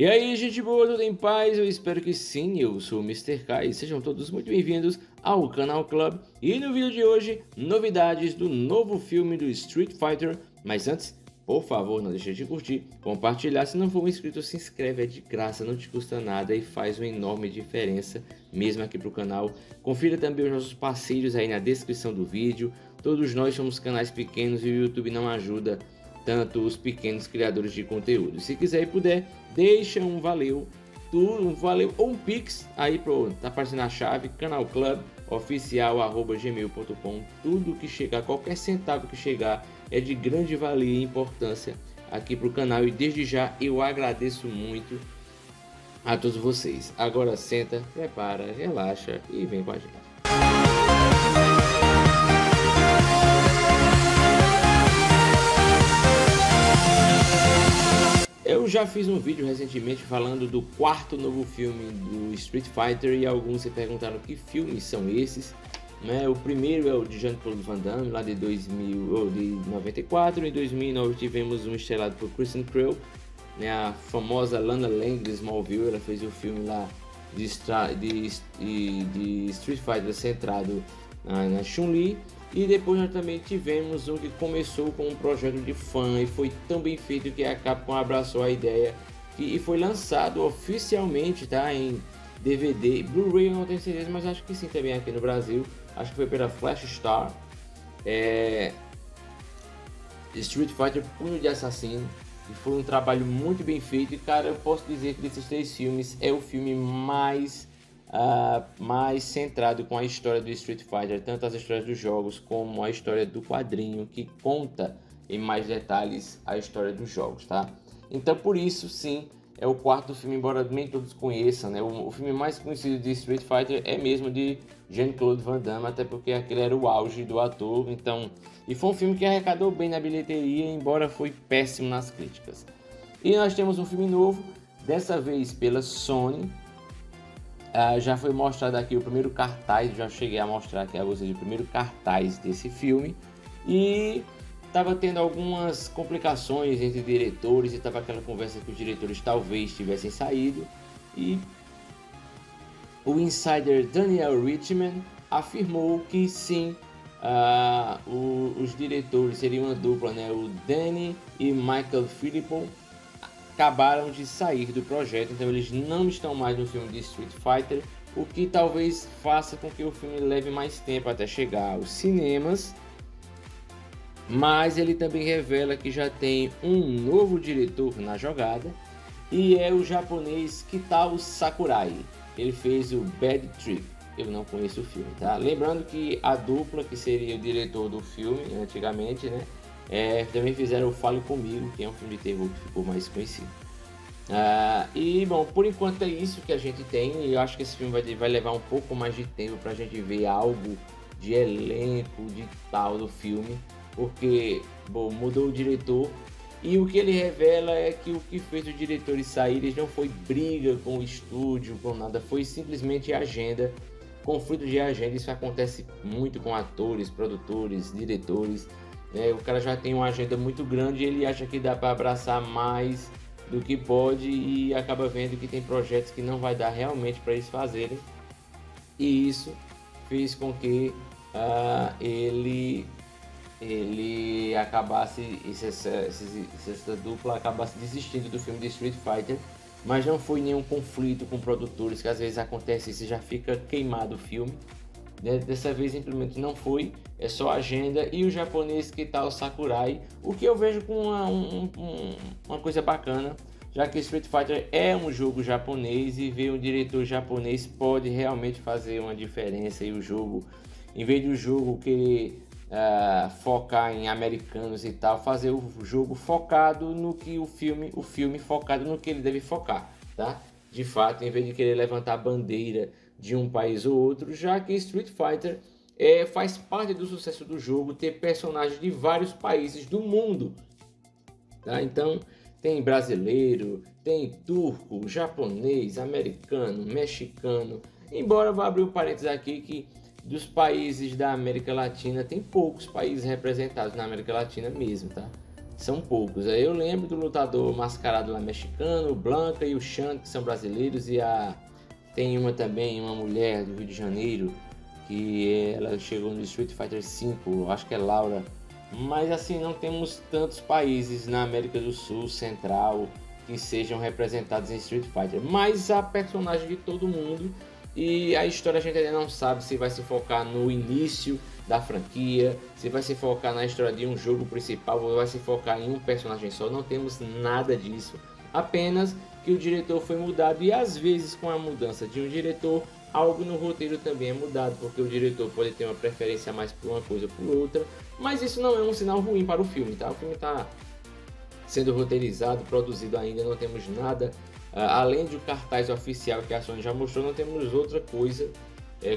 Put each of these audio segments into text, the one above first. E aí, gente boa, tudo em paz? Eu espero que sim, eu sou o Mr. Kai e sejam todos muito bem-vindos ao Canal Club. E no vídeo de hoje, novidades do novo filme do Street Fighter. Mas antes, por favor, não deixe de curtir, compartilhar, se não for um inscrito, se inscreve, é de graça, não te custa nada e faz uma enorme diferença mesmo aqui para o canal. Confira também os nossos parceiros aí na descrição do vídeo. Todos nós somos canais pequenos e o YouTube não ajuda tanto os pequenos criadores de conteúdo. Se quiser e puder, deixa um valeu, ou um pix aí pro, tá aparecendo a chave, canalcluboficial@gmail.com. Tudo que chegar, qualquer centavo que chegar é de grande valia e importância aqui pro canal, e desde já eu agradeço muito a todos vocês. Agora senta, prepara, relaxa e vem com a gente. Eu já fiz um vídeo recentemente falando do quarto novo filme do Street Fighter e alguns se perguntaram que filmes são esses, né? O primeiro é o de Jean-Claude Van Damme, lá de 94, em 2009 tivemos um estrelado por Kristen Krell, né? A famosa Lana Lang de Smallville, ela fez o filme lá de Street Fighter centrado na Chun Li. E depois nós também tivemos um que começou com um projeto de fã e foi tão bem feito que a Capcom abraçou a ideia e foi lançado oficialmente, tá, em DVD, Blu-ray eu não tenho certeza, mas acho que sim também aqui no Brasil, acho que foi pela Flash Star, Street Fighter Punho de Assassino, e foi um trabalho muito bem feito. E cara, eu posso dizer que desses três filmes é o filme mais centrado com a história do Street Fighter, tanto as histórias dos jogos como a história do quadrinho, que conta em mais detalhes a história dos jogos, tá? Então por isso sim, é o quarto filme, embora nem todos conheçam, né? O filme mais conhecido de Street Fighter é mesmo de Jean-Claude Van Damme, até porque aquele era o auge do ator, então... E foi um filme que arrecadou bem na bilheteria, embora foi péssimo nas críticas. E nós temos um filme novo, dessa vez pela Sony. Já foi mostrado aqui o primeiro cartaz, já cheguei a mostrar aqui a vocês o primeiro cartaz desse filme, e estava tendo algumas complicações entre diretores e estava aquela conversa que os diretores talvez tivessem saído, e o insider Daniel Richman afirmou que sim, os diretores seriam uma dupla, né? O Danny e Michael Philippon acabaram de sair do projeto, então eles não estão mais no filme de Street Fighter, o que talvez faça com que o filme leve mais tempo até chegar aos cinemas. Mas ele também revela que já tem um novo diretor na jogada, e é o japonês Kitao Sakurai. Ele fez o Bad Trip, eu não conheço o filme, tá? Lembrando que a dupla que seria o diretor do filme antigamente, né? Também fizeram o Fale Comigo, que é um filme de terror que ficou mais conhecido. E bom, por enquanto é isso que a gente tem, e eu acho que esse filme vai levar um pouco mais de tempo para a gente ver algo de elenco, de tal do filme, porque bom, mudou o diretor, e o que ele revela é que o que fez os diretores saírem não foi briga com o estúdio, com nada, foi simplesmente agenda, conflito de agenda. Isso acontece muito com atores, produtores, diretores. O cara já tem uma agenda muito grande e ele acha que dá para abraçar mais do que pode, e acaba vendo que tem projetos que não vai dar realmente para eles fazerem, e isso fez com que ele acabasse, essa dupla acabasse desistindo do filme de Street Fighter. Mas não foi nenhum conflito com produtores, que às vezes acontece isso e já fica queimado o filme. Dessa vez simplesmente não foi, é só agenda, e o japonês Kitao Sakurai, o que eu vejo com uma coisa bacana, já que Street Fighter é um jogo japonês, e ver um diretor japonês pode realmente fazer uma diferença. E o jogo, em vez do jogo querer focar em americanos e tal, fazer o jogo focado no que o filme focado no que ele deve focar, tá? De fato, em vez de querer levantar a bandeira de um país ou outro, já que Street Fighter faz parte do sucesso do jogo ter personagens de vários países do mundo, tá? Então tem brasileiro, tem turco, japonês, americano, mexicano, embora vá abrir um parênteses aqui que dos países da América Latina tem poucos países representados na América Latina mesmo, tá? são poucos. Aí eu lembro do lutador mascarado lá mexicano, o Blanka e o Sean, que são brasileiros, e a... tem uma também, uma mulher do Rio de Janeiro, que ela chegou no Street Fighter V, acho que é Laura. Mas assim, não temos tantos países na América do Sul, Central, que sejam representados em Street Fighter. Mas a personagem de todo mundo, e a história a gente ainda não sabe se vai se focar no início da franquia, se vai se focar na história de um jogo principal, ou vai se focar em um personagem só. Não temos nada disso, apenas que o diretor foi mudado, e às vezes com a mudança de um diretor, algo no roteiro também é mudado, porque o diretor pode ter uma preferência mais por uma coisa ou por outra. Mas isso não é um sinal ruim para o filme, tá? O filme está sendo roteirizado, produzido ainda, não temos nada. Além do cartaz oficial que a Sony já mostrou, não temos outra coisa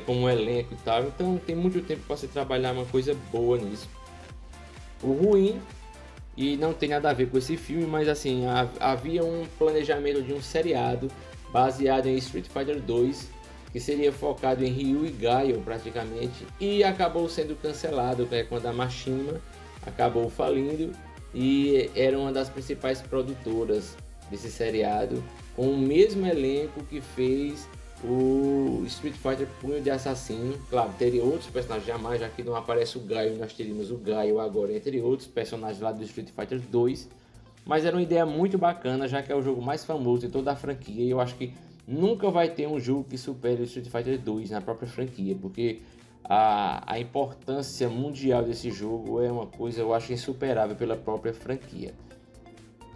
como elenco e tal. Então tem muito tempo para se trabalhar uma coisa boa nisso. O ruim, e não tem nada a ver com esse filme, mas assim, havia um planejamento de um seriado baseado em Street Fighter 2, que seria focado em Ryu e Gaio praticamente, e acabou sendo cancelado, né, quando a Machinima acabou falindo, e era uma das principais produtoras desse seriado, com o mesmo elenco que fez o Street Fighter Punho de Assassino. Claro, teria outros personagens jamais, já que não aparece o Gaio, nós teríamos o Gaio agora, entre outros personagens lá do Street Fighter 2, mas era uma ideia muito bacana, já que é o jogo mais famoso de toda a franquia, e eu acho que nunca vai ter um jogo que supere o Street Fighter 2 na própria franquia, porque a importância mundial desse jogo é uma coisa, eu acho, insuperável pela própria franquia.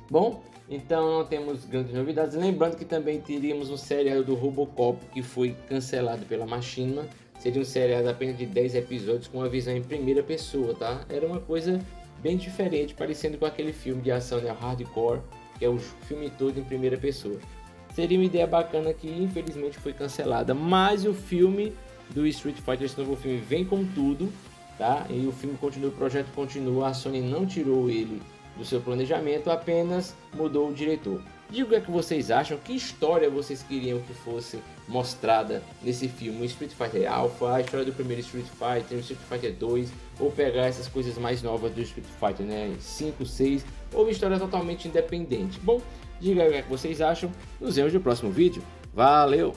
Bom, então não temos grandes novidades. Lembrando que também teríamos um seriado do Robocop, que foi cancelado pela Machinima. Seria um seriado apenas de 10 episódios com uma visão em primeira pessoa, tá? Era uma coisa bem diferente, parecendo com aquele filme de ação, né, Hardcore, que é o filme todo em primeira pessoa. Seria uma ideia bacana que infelizmente foi cancelada, mas o filme do Street Fighter, esse novo filme, vem com tudo, tá? E o filme continua, o projeto continua, a Sony não tirou ele do seu planejamento, apenas mudou o diretor. Diga o que vocês acham, que história vocês queriam que fosse mostrada nesse filme, o Street Fighter Alpha, a história do primeiro Street Fighter, o Street Fighter 2, ou pegar essas coisas mais novas do Street Fighter, né, 5, 6, ou história totalmente independente. Bom, diga aí o que vocês acham. Nos vemos no próximo vídeo. Valeu!